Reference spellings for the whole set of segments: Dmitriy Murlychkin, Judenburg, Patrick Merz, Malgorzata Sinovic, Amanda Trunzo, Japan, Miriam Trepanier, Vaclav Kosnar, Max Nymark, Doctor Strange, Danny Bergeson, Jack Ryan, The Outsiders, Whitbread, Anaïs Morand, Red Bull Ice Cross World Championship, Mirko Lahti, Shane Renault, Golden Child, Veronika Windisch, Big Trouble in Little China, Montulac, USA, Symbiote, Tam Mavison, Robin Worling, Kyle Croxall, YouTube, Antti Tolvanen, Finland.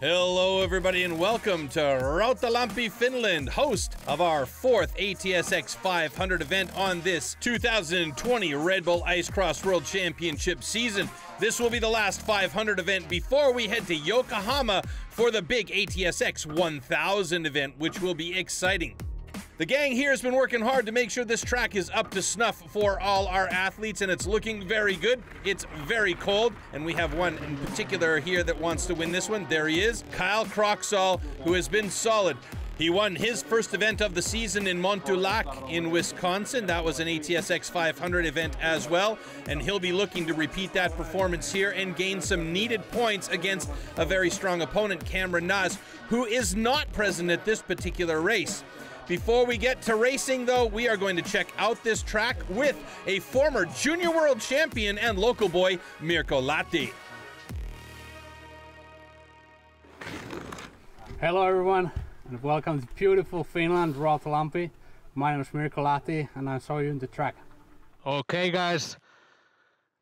Hello everybody and welcome to Rautalampi, Finland, host of our fourth ATSX 500 event on this 2020 Red Bull Ice Cross World Championship season. This will be the last 500 event before we head to Yokohama for the big ATSX 1000 event, which will be exciting. The gang here has been working hard to make sure this track is up to snuff for all our athletes, and it's looking very good. It's very cold, and we have one in particular here that wants to win this one. There he is, Kyle Croxall, who has been solid. He won his first event of the season in Montulac in Wisconsin. That was an ATSX 500 event as well, and he'll be looking to repeat that performance here and gain some needed points against a very strong opponent, Cameron Naasz, who is not present at this particular race. Before we get to racing, though, we are going to check out this track with a former junior world champion and local boy, Mirko Lahti. Hello, everyone, and welcome to beautiful Finland, Rautalampi. My name is Mirko Lahti, and I saw you in the track. Okay, guys,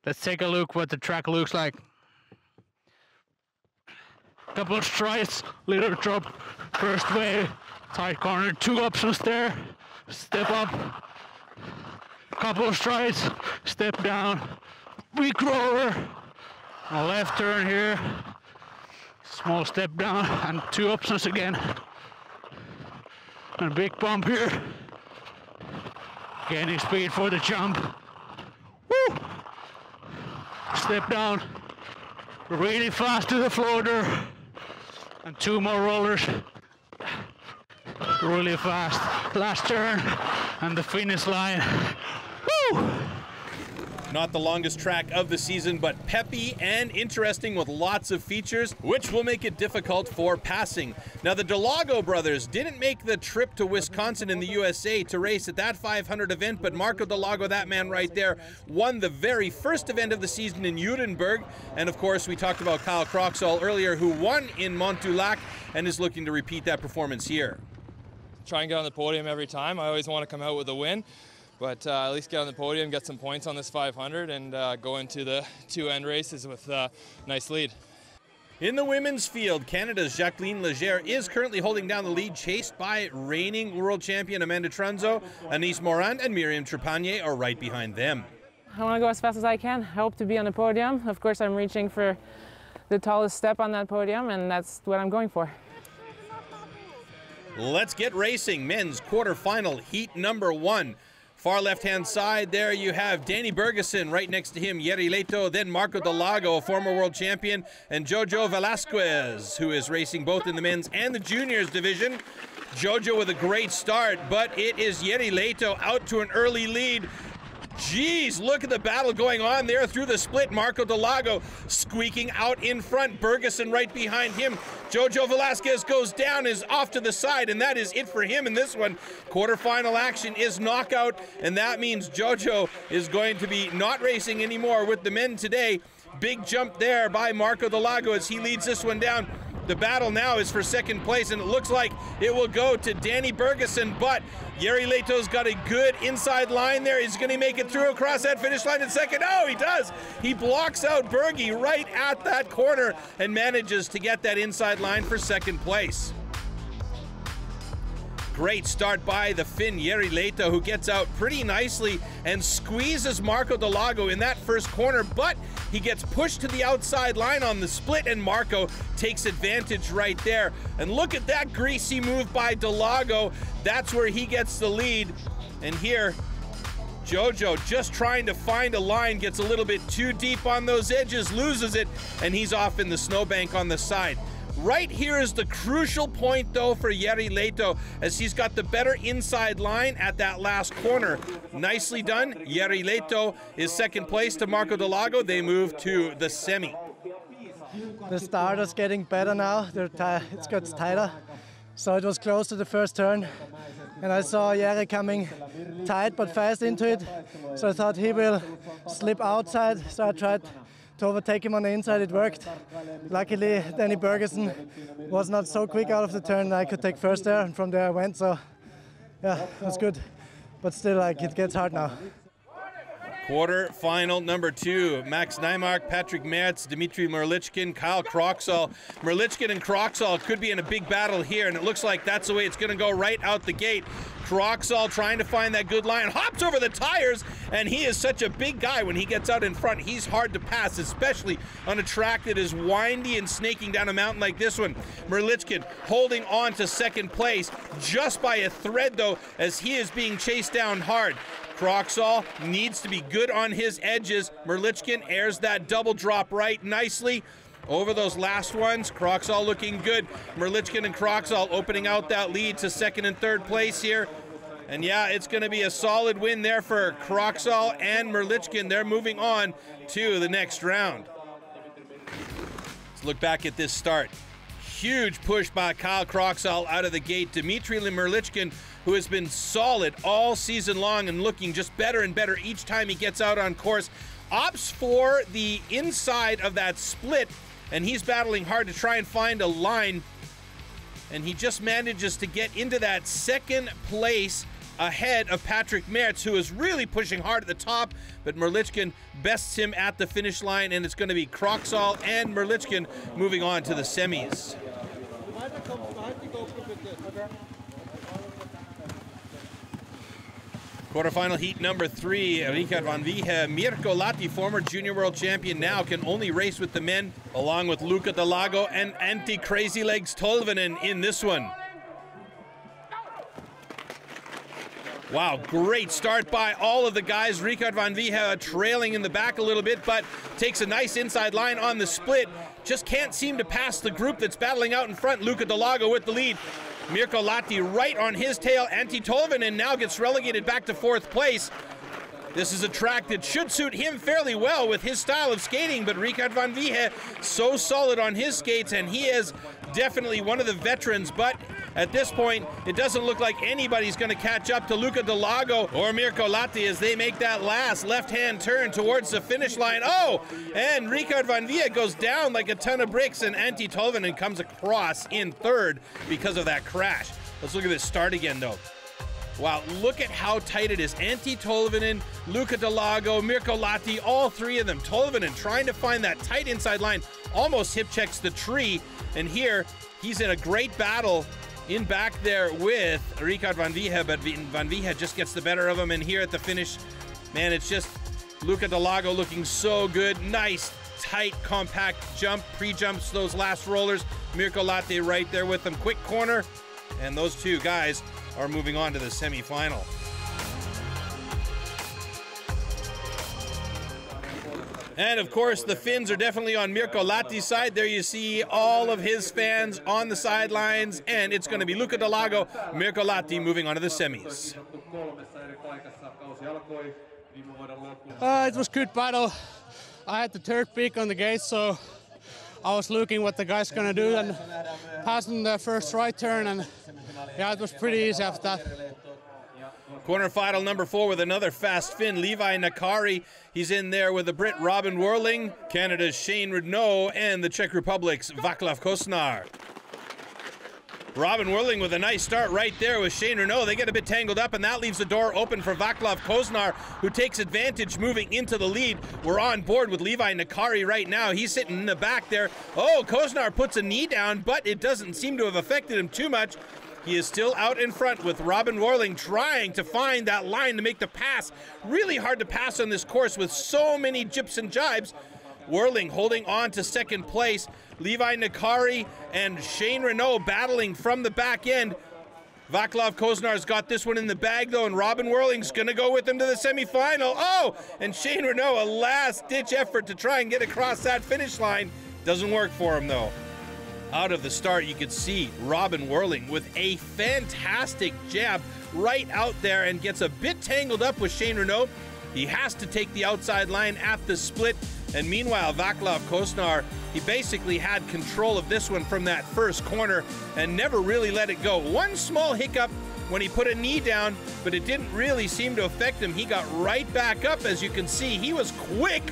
let's take a look what the track looks like. Couple of strides, little drop, first wave. Tight corner, two options there, step up, couple of strides, step down, weak roller, a left turn here, small step down and two options again, and a big bump here, gaining speed for the jump, woo! Step down, really fast to the floater, and two more rollers. Really fast, last turn, and the finish line. Woo! Not the longest track of the season, but peppy and interesting with lots of features, which will make it difficult for passing. Now, the Dallago brothers didn't make the trip to Wisconsin in the USA to race at that 500 event, but Marco Dallago, that man right there, won the very first event of the season in Judenburg. And of course, we talked about Kyle Croxall earlier, who won in Montulac and is looking to repeat that performance here. Try and get on the podium every time. I always want to come out with a win, but at least get on the podium, get some points on this 500, and go into the two end races with a nice lead. In the women's field, Canada's Jacqueline Legere is currently holding down the lead, chased by reigning world champion Amanda Trunzo. Anaïs Morand and Miriam Trepanier are right behind them. I want to go as fast as I can. I hope to be on the podium. Of course, I'm reaching for the tallest step on that podium, and that's what I'm going for. Let's get racing. Men's quarterfinal, heat number one. Far left-hand side, there you have Danny Bergeson. Right next to him, Jere Lehto, then Marco Dallago, a former world champion, and Jojo Velasquez, who is racing both in the men's and the juniors division. Jojo with a great start, but it is Jere Lehto out to an early lead. Geez, look at the battle going on there through the split. Marco Dallago squeaking out in front. Bergeson right behind him. Jojo Velasquez goes down, is off to the side, and that is it for him in this one. Quarterfinal action is knockout, and that means Jojo is going to be not racing anymore with the men today. Big jump there by Marco Dallago as he leads this one down. The battle now is for second place, and it looks like it will go to Danny Bergeson, but Jere Lehto's got a good inside line there. He's going to make it through across that finish line in second. Oh, he does. He blocks out Bergie right at that corner and manages to get that inside line for second place. Great start by the Finn Jere Lehto, who gets out pretty nicely and squeezes Marco Dallago in that first corner, but he gets pushed to the outside line on the split, and Marco takes advantage right there. And look at that greasy move by Dallago. That's where he gets the lead. And here, Jojo just trying to find a line, gets a little bit too deep on those edges, loses it, and he's off in the snowbank on the side. Right here is the crucial point, though, for Jere Lehto, as he's got the better inside line at that last corner. Nicely done. Jere Lehto is second place to Marco Dallago. They move to the semi. The start is getting better now. It gets tighter. So it was close to the first turn, and I saw Jere coming tight but fast into it. So I thought he will slip outside, so I tried to overtake him on the inside. It worked. Luckily, Danny Bergeson was not so quick out of the turn. I could take first there, and from there I went, so yeah, it was good. But still, like, it gets hard now. Quarterfinal number two, Max Nymark, Patrick Merz, Dmitriy Murlychkin, Kyle Croxall. Murlychkin and Croxall could be in a big battle here, and it looks like that's the way it's going to go right out the gate. Croxall trying to find that good line, hops over the tires, and he is such a big guy. When he gets out in front, he's hard to pass, especially on a track that is windy and snaking down a mountain like this one. Murlychkin holding on to second place just by a thread, though, as he is being chased down hard. Croxall needs to be good on his edges. Murlychkin airs that double drop right nicely. Over those last ones, Croxall looking good. Murlychkin and Croxall opening out that lead to second and third place here. And yeah, it's gonna be a solid win there for Croxall and Murlychkin. They're moving on to the next round. Let's look back at this start. Huge push by Kyle Croxall out of the gate. Dmitriy Murlychkin, who has been solid all season long and looking just better and better each time he gets out on course, opts for the inside of that split, and he's battling hard to try and find a line, and he just manages to get into that second place ahead of Patrick Merz, who is really pushing hard at the top, but Murlychkin bests him at the finish line, and it's going to be Croxall and Murlychkin moving on to the semis. Quarterfinal heat number three, Ricard van Vije. Mirko Lahti, former junior world champion, now can only race with the men, along with Luca Dallago and Antti Crazy Legs Tolvanen in this one. Wow, great start by all of the guys. Ricard van Vije trailing in the back a little bit, but takes a nice inside line on the split. Just can't seem to pass the group that's battling out in front. Luca Dallago with the lead. Mirko Lahti right on his tail. Antti Tolvanen now gets relegated back to fourth place. This is a track that should suit him fairly well with his style of skating, but Ricard van Vije so solid on his skates, and he is definitely one of the veterans, but at this point, it doesn't look like anybody's going to catch up to Luca Dallago or Mirko Lahti as they make that last left-hand turn towards the finish line. Oh, and Ricard van Vije goes down like a ton of bricks, and Antti Tolvanen comes across in third because of that crash. Let's look at this start again, though. Wow, look at how tight it is. Antti Tolvanen, Luca Dallago, Mirko Lahti, all three of them. Tolvanen trying to find that tight inside line, almost hip checks the tree, and here he's in a great battle in back there with Ricard van Vije, but van Vije just gets the better of him, and here at the finish, man, it's just Luca Dallago looking so good. Nice, tight, compact jump, pre-jumps those last rollers. Mirko Lahti right there with them. Quick corner, and those two guys are moving on to the semi-final. And of course, the Finns are definitely on Mirko Lahti's side. There you see all of his fans on the sidelines, and it's going to be Luca Dallago, Mirko Lahti moving on to the semis. It was good battle. I had the third pick on the gate, so I was looking what the guy's gonna do and passing the first right turn, and yeah, it was pretty easy after that. Quarterfinal number four with another fast Finn, Leevi Nakari. He's in there with the Brit Robin Worling, Canada's Shane Renault, and the Czech Republic's Vaclav Kosnar. Robin Worling with a nice start right there with Shane Renault. They get a bit tangled up, and that leaves the door open for Vaclav Kosnar, who takes advantage moving into the lead. We're on board with Leevi Nakari right now. He's sitting in the back there. Oh, Kosnar puts a knee down, but it doesn't seem to have affected him too much. He is still out in front with Robin Worling trying to find that line to make the pass. Really hard to pass on this course with so many jips and jibes. Worling holding on to second place. Leevi Nakari and Shane Renault battling from the back end. Vaclav Kosnar's got this one in the bag, though, and Robin Worling's going to go with him to the semifinal. Oh, and Shane Renault, a last-ditch effort to try and get across that finish line. Doesn't work for him, though. Out of the start, you could see Robin Worling with a fantastic jab right out there and gets a bit tangled up with Shane Renault. He has to take the outside line at the split. And meanwhile, Vaclav Kosnar, he basically had control of this one from that first corner and never really let it go. One small hiccup when he put a knee down, but it didn't really seem to affect him. He got right back up, as you can see. He was quick,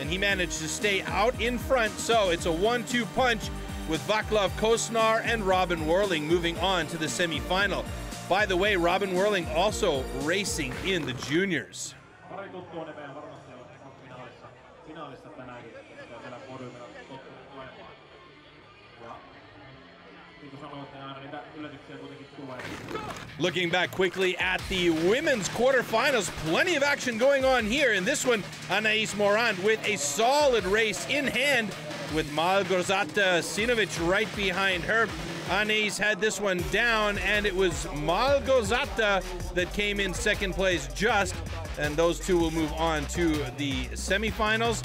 and he managed to stay out in front. So it's a 1-2 punch with Vaclav Kosnar and Robin Worling moving on to the semifinal. By the way, Robin Worling also racing in the juniors. Pari tuttua nimeä varmasti on finaalissa tänäänkin, koska siellä podiumilla tottunut tulemaan. Ja looking back quickly at the women's quarterfinals, plenty of action going on here. In this one, Anaïs Morand with a solid race in hand with Malgorzata Sinovic right behind her. Anaïs had this one down, and it was Malgorzata that came in second place just, and those two will move on to the semifinals.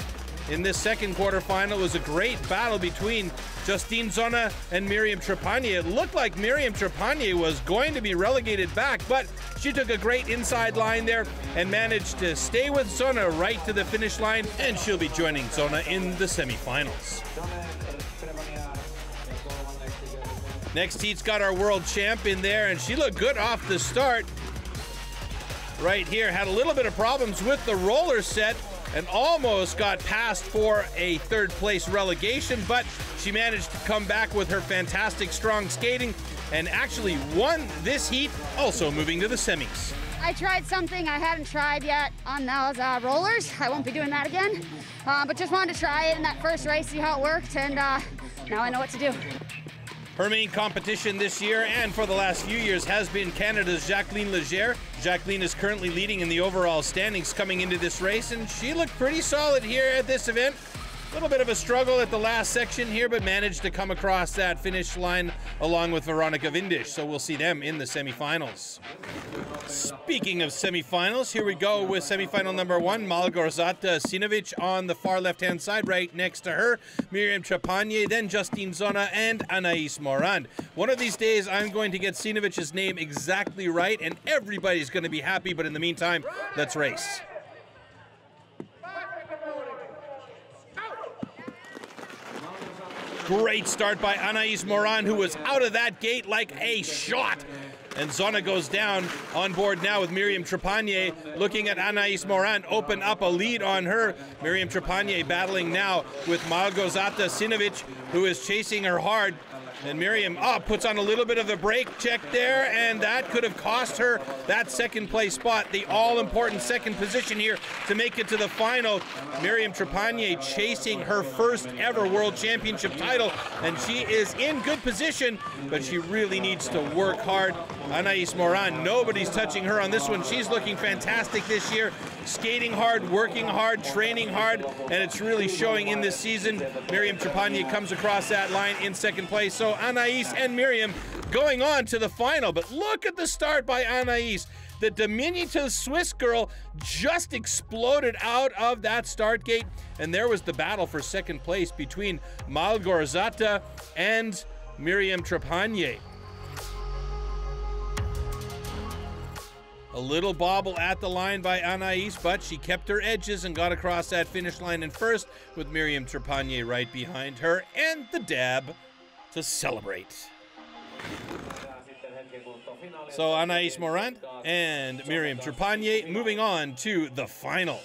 In this second quarterfinal was a great battle between Justine Zona and Miriam Trepanier. It looked like Miriam Trepanier was going to be relegated back, but she took a great inside line there and managed to stay with Zona right to the finish line, and she'll be joining Zona in the semifinals. Next heat's got our world champ in there, and she looked good off the start. Right here, had a little bit of problems with the roller set, and almost got passed for a third place relegation, but she managed to come back with her fantastic strong skating and actually won this heat, also moving to the semis. I tried something I hadn't tried yet on those rollers. I won't be doing that again, but just wanted to try it in that first race, see how it worked, and now I know what to do. Her main competition this year and for the last few years has been Canada's Jacqueline Legere. Jacqueline is currently leading in the overall standings coming into this race, and she looked pretty solid here at this event. A little bit of a struggle at the last section here, but managed to come across that finish line along with Veronika Windisch, so we'll see them in the semifinals. Speaking of semifinals, here we go with semifinal number one, Malgorzata Sinovic on the far left-hand side, right next to her, Miriam Trepanier, then Justine Zona and Anaïs Morand. One of these days, I'm going to get Sinovic's name exactly right, and everybody's going to be happy, but in the meantime, let's race. Great start by Anaïs Morand, who was out of that gate like a shot. And Zona goes down on board now with Miriam Trepanier looking at Anaïs Morand open up a lead on her. Miriam Trepanier battling now with Malgorzata Sinovic, who is chasing her hard. And Miriam puts on a little bit of a brake check there, and that could have cost her that second place spot, the all-important second position here to make it to the final. Miriam Trepanier chasing her first ever World Championship title, and she is in good position, but she really needs to work hard. Anaïs Morand, nobody's touching her on this one. She's looking fantastic this year, skating hard, working hard, training hard, and it's really showing in this season. Miriam Trepanier comes across that line in second place, so Anaïs and Miriam going on to the final. But look at the start by Anaïs. The diminutive Swiss girl just exploded out of that start gate, and there was the battle for second place between Malgorzata and Miriam Trepanier. A little bobble at the line by Anaïs, but she kept her edges and got across that finish line in first, with Miriam Trepanier right behind her, and the dab to celebrate. So Anaïs Morand and Miriam Trepanier moving on to the final.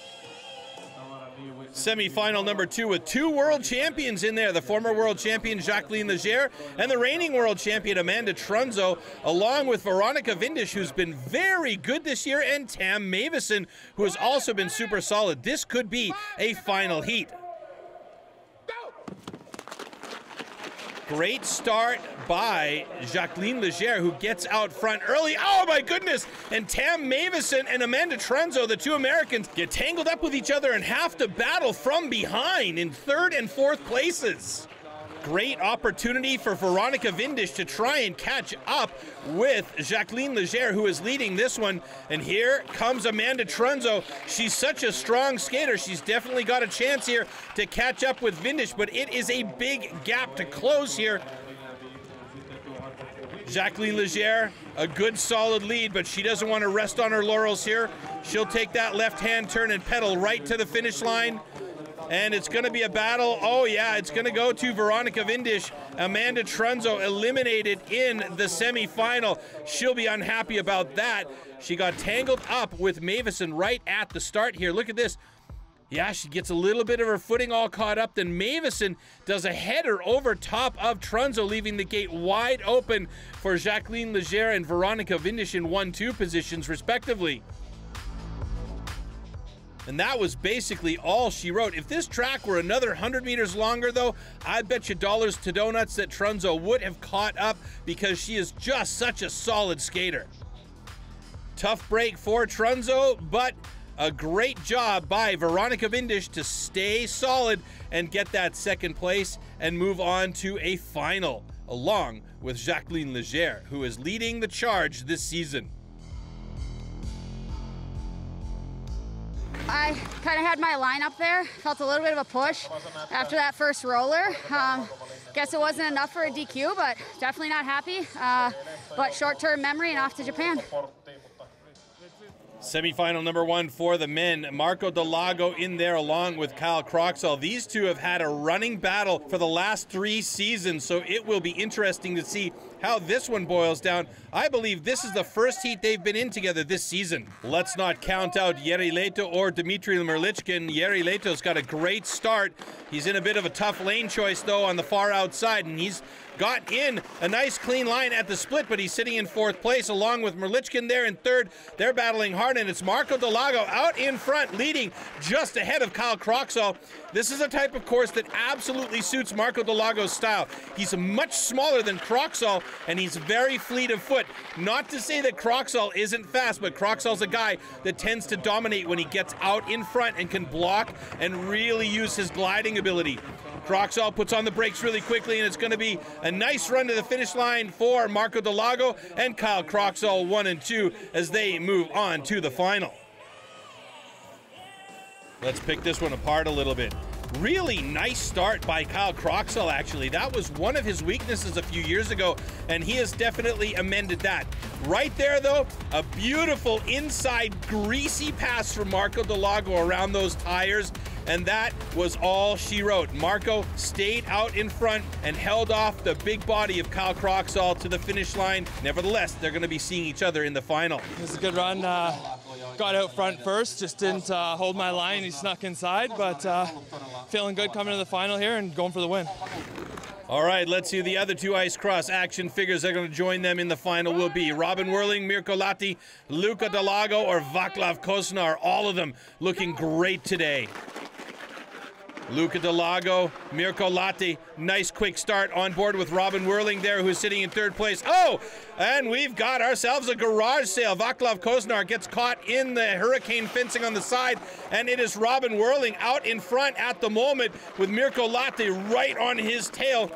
Semi-final number two with two world champions in there, the former world champion Jacqueline Legere and the reigning world champion Amanda Trunzo, along with Veronika Windisch, who's been very good this year, and Tam Mavison, who has also been super solid. This could be a final heat. Great start by Jacqueline Legere, who gets out front early. Oh my goodness! And Tam Mavison and Amanda Trunzo, the two Americans, get tangled up with each other and have to battle from behind in third and fourth places. Great opportunity for Veronika Windisch to try and catch up with Jacqueline Legere, who is leading this one. And here comes Amanda Trunzo. She's such a strong skater. She's definitely got a chance here to catch up with Windisch, but it is a big gap to close here. Jacqueline Legere, a good solid lead, but she doesn't want to rest on her laurels here. She'll take that left-hand turn and pedal right to the finish line. And it's going to be a battle. Oh yeah, it's going to go to Veronika Windisch. Amanda Trunzo eliminated in the semifinal. She'll be unhappy about that. She got tangled up with Mavison right at the start here. Look at this. Yeah, she gets a little bit of her footing all caught up. Then Mavison does a header over top of Trunzo, leaving the gate wide open for Jacqueline Legere and Veronika Windisch in 1-2 positions, respectively. and that was basically all she wrote. If this track were another 100 meters longer, though, I bet you dollars to donuts that Trunzo would have caught up, because she is just such a solid skater. Tough break for Trunzo, but a great job by Veronika Windisch to stay solid and get that second place and move on to a final, along with Jacqueline Legere, who is leading the charge this season. I kind of had my line up there, felt a little bit of a push after that first roller. Guess it wasn't enough for a DQ, but definitely not happy. But short-term memory and off to Japan. Semi-final number one for the men. Marco Dallago in there along with Kyle Croxall. These two have had a running battle for the last three seasons, so it will be interesting to see how this one boils down. I believe this is the first heat they've been in together this season. Let's not count out Jere Lehto or Dmitriy Murlychkin. Jere Lehto's got a great start. He's in a bit of a tough lane choice, though, on the far outside, and he's got in a nice clean line at the split, but he's sitting in fourth place along with Murlychkin there in third. They're battling hard, and it's Marco Dallago out in front, leading just ahead of Kyle Croxall. This is a type of course that absolutely suits Marco Dallago's style. He's much smaller than Croxall, and he's very fleet of foot. Not to say that Croxall isn't fast, but Croxall's a guy that tends to dominate when he gets out in front and can block and really use his gliding ability. Croxall puts on the brakes really quickly, and it's going to be a nice run to the finish line for Marco Dallago and Kyle Croxall, 1 and 2, as they move on to the final. Let's pick this one apart a little bit. Really nice start by Kyle Croxall, actually. That was one of his weaknesses a few years ago, and he has definitely amended that. Right there, though, a beautiful inside greasy pass from Marco Dallago around those tires. And that was all she wrote. Marco stayed out in front and held off the big body of Kyle Croxall to the finish line. Nevertheless, they're going to be seeing each other in the final. It was a good run. Got out front first, just didn't hold my line. He snuck inside, but feeling good coming to the final here and going for the win. All right, let's see who the other two Ice Cross action figures that are going to join them in the final will be. Robin Worling, Mirko Lahti, Luca Dallago, or Vaclav Kosnar. All of them looking great today. Luca Dallago, Mirko Lahti, nice quick start on board with Robin Worling there, who's sitting in third place. Oh, and we've got ourselves a garage sale. Vaclav Kosnar gets caught in the hurricane fencing on the side, and it is Robin Worling out in front at the moment with Mirko Lahti right on his tail.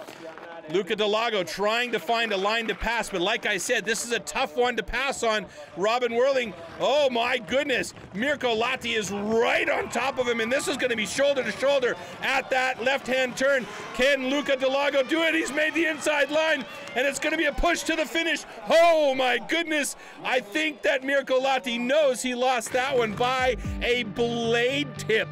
Luca Dallago trying to find a line to pass, but like I said, this is a tough one to pass on. Robin Worling, oh my goodness, Mirko Lahti is right on top of him, and this is going to be shoulder to shoulder at that left-hand turn. Can Luca Dallago do it? He's made the inside line, and it's going to be a push to the finish. Oh my goodness, I think that Mirko Lahti knows he lost that one by a blade tip.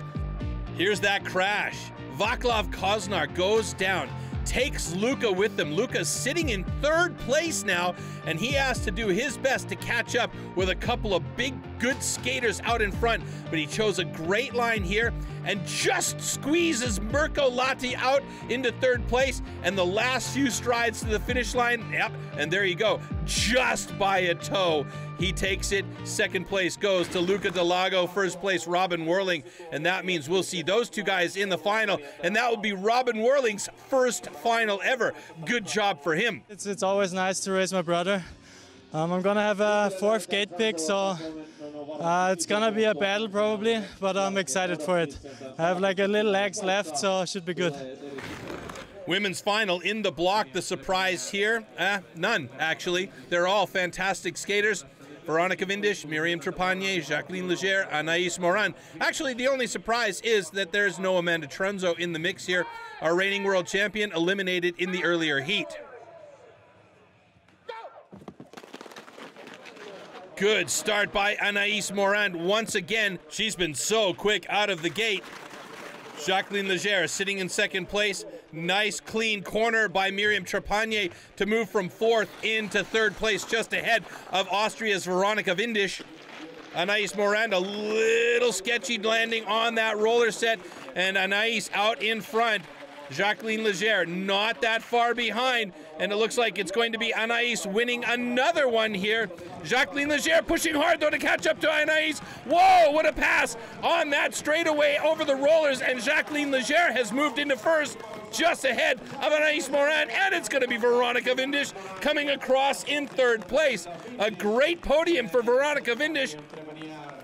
Here's that crash. Vaclav Kosnar goes down, takes Luca with them. Luca's sitting in third place now, and he has to do his best to catch up with a couple of big, good skaters out in front, but he chose a great line here and just squeezes Mirko Lahti out into third place, and the last few strides to the finish line, yep, and there you go, just by a toe. He takes it. Second place goes to Luca Dallago. First place, Robin Worling. And that means we'll see those two guys in the final. And that will be Robin Worling's first final ever. Good job for him. It's always nice to race my brother. I'm going to have a fourth gate pick, so it's going to be a battle probably, but I'm excited for it. I have like a little legs left, so it should be good. Women's final in the block. The surprise here? None, actually. They're all fantastic skaters. Veronika Windisch, Miriam Trepanier, Jacqueline Legere, Anaïs Morand. Actually, the only surprise is that there's no Amanda Trunzo in the mix here. Our reigning world champion eliminated in the earlier heat. Good start by Anaïs Morand once again. She's been so quick out of the gate. Jacqueline Legere sitting in second place. Nice clean corner by Miriam Trepanier to move from fourth into third place, just ahead of Austria's Veronika Windisch. Anaïs Morand, a little sketchy landing on that roller set, and Anaïs out in front. Jacqueline Legere not that far behind, and it looks like it's going to be Anaïs winning another one here. Jacqueline Legere pushing hard though to catch up to Anaïs. Whoa, what a pass on that straightaway over the rollers, and Jacqueline Legere has moved into first, just ahead of Anaïs Morand, and it's going to be Veronika Windisch coming across in third place. A great podium for Veronika Windisch.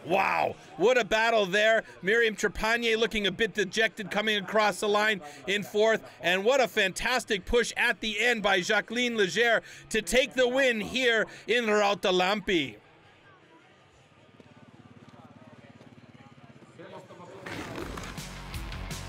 Wow, what a battle there. Miriam Trepanier looking a bit dejected coming across the line in fourth, and what a fantastic push at the end by Jacqueline Legere to take the win here in Rautalampi.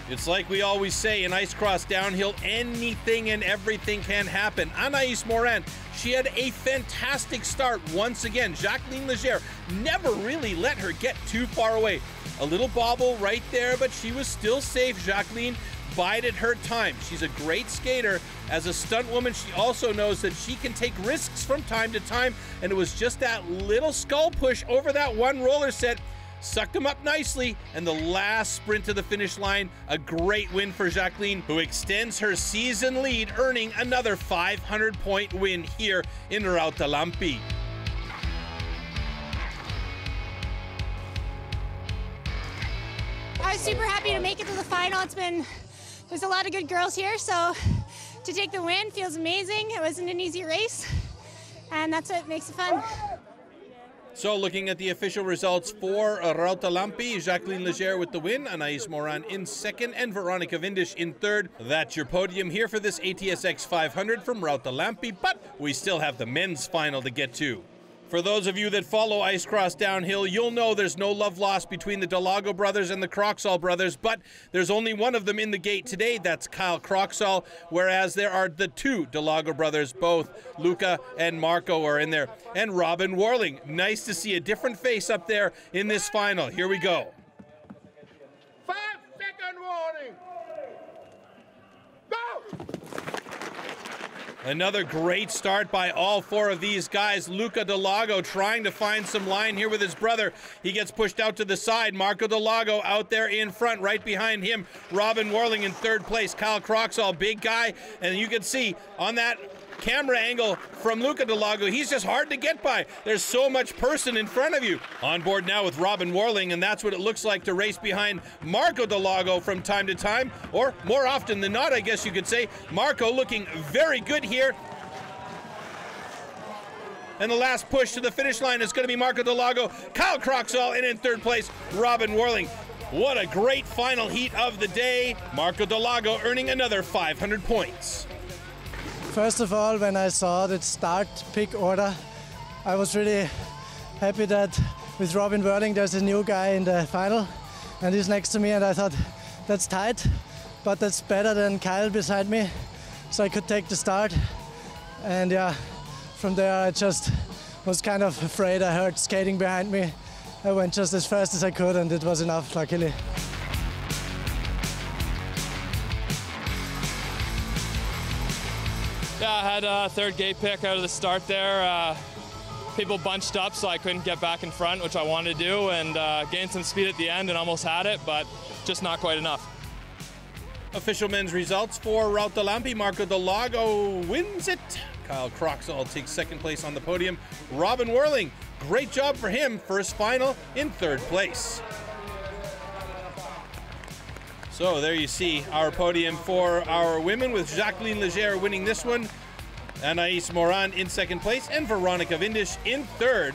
It's like we always say in ice cross downhill, anything and everything can happen. Anaïs Morand, she had a fantastic start once again. Jacqueline Legere never really let her get too far away. A little bobble right there, but she was still safe. Jacqueline bided her time. She's a great skater. As a stunt woman, she also knows that she can take risks from time to time, and it was just that little skull push over that one roller set sucked him up nicely, and the last sprint to the finish line, a great win for Jacqueline, who extends her season lead, earning another 500-point win here in Rautalampi. I was super happy to make it to the final. It's been, there's a lot of good girls here, so to take the win feels amazing. It wasn't an easy race, and that's what makes it fun. So looking at the official results for Rautalampi, Jacqueline Legere with the win, Anaïs Morand in second, and Veronika Windisch in third. That's your podium here for this ATSX 500 from Rautalampi, but we still have the men's final to get to. For those of you that follow ice cross downhill, you'll know there's no love lost between the Dallago brothers and the Croxall brothers, but there's only one of them in the gate today, that's Kyle Croxall, whereas there are the two Dallago brothers, both Luca and Marco are in there, and Robin Worling. Nice to see a different face up there in this final. Here we go. 5 second warning. Go! Another great start by all four of these guys. Luca Dallago trying to find some line here with his brother. He gets pushed out to the side. Marco Dallago out there in front, right behind him. Robin Worling in third place. Kyle Croxall, big guy. And you can see on that camera angle from Luca Dallago, he's just hard to get by. There's so much person in front of you. On board now with Robin Worling, and that's what it looks like to race behind Marco Dallago from time to time, or more often than not, I guess you could say. Marco looking very good here. And the last push to the finish line is going to be Marco Dallago, Kyle Croxall, and in third place, Robin Worling. What a great final heat of the day. Marco Dallago earning another 500 points. First of all, when I saw that start pick order, I was really happy that with Robin Worling, there's a new guy in the final, and he's next to me, and I thought, that's tight, but that's better than Kyle beside me, so I could take the start. And yeah, from there I just was kind of afraid. I heard skating behind me. I went just as fast as I could, and it was enough, luckily. Yeah, I had a third gate pick out of the start there. People bunched up, so I couldn't get back in front, which I wanted to do, and gained some speed at the end and almost had it, but just not quite enough. Official men's results for Rautalampi. Marco Dallago wins it. Kyle Croxall takes second place on the podium. Robin Worling, great job for him. First final in third place. So there you see our podium for our women, with Jacqueline Legere winning this one, Anaïs Morand in second place, and Veronika Windisch in third,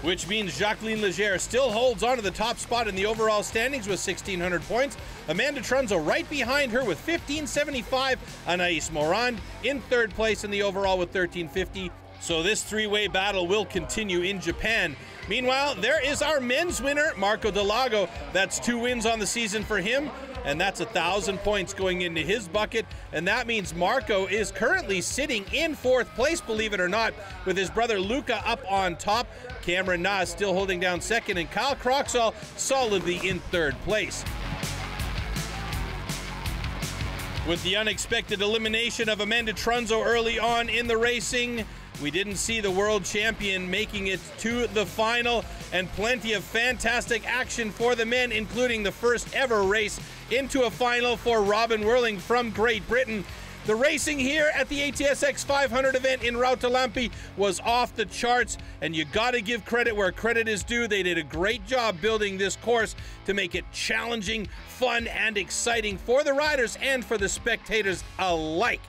which means Jacqueline Legere still holds on to the top spot in the overall standings with 1,600 points. Amanda Trunzo right behind her with 1,575. Anaïs Morand in third place in the overall with 1,350. So this three-way battle will continue in Japan. Meanwhile, there is our men's winner, Marco Dallago. That's 2 wins on the season for him, and that's 1,000 points going into his bucket, and that means Marco is currently sitting in 4th place, believe it or not, with his brother Luca up on top, Cameron Naasz still holding down 2nd, and Kyle Croxall solidly in 3rd place. With the unexpected elimination of Amanda Trunzo early on in the racing, We didn't see the world champion making it to the final, and plenty of fantastic action for the men, including the first ever race into a final for Robin Worling from Great Britain. The racing here at the ATSX 500 event in Rautalampi was off the charts, and you gotta give credit where credit is due. They did a great job building this course to make it challenging, fun, and exciting for the riders and for the spectators alike.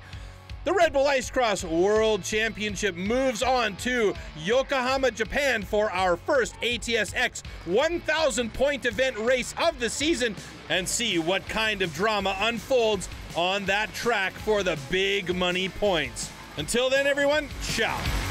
The Red Bull Ice Cross World Championship moves on to Yokohama, Japan for our first ATSX 1000 point event race of the season, and see what kind of drama unfolds on that track for the big money points. Until then, everyone, ciao.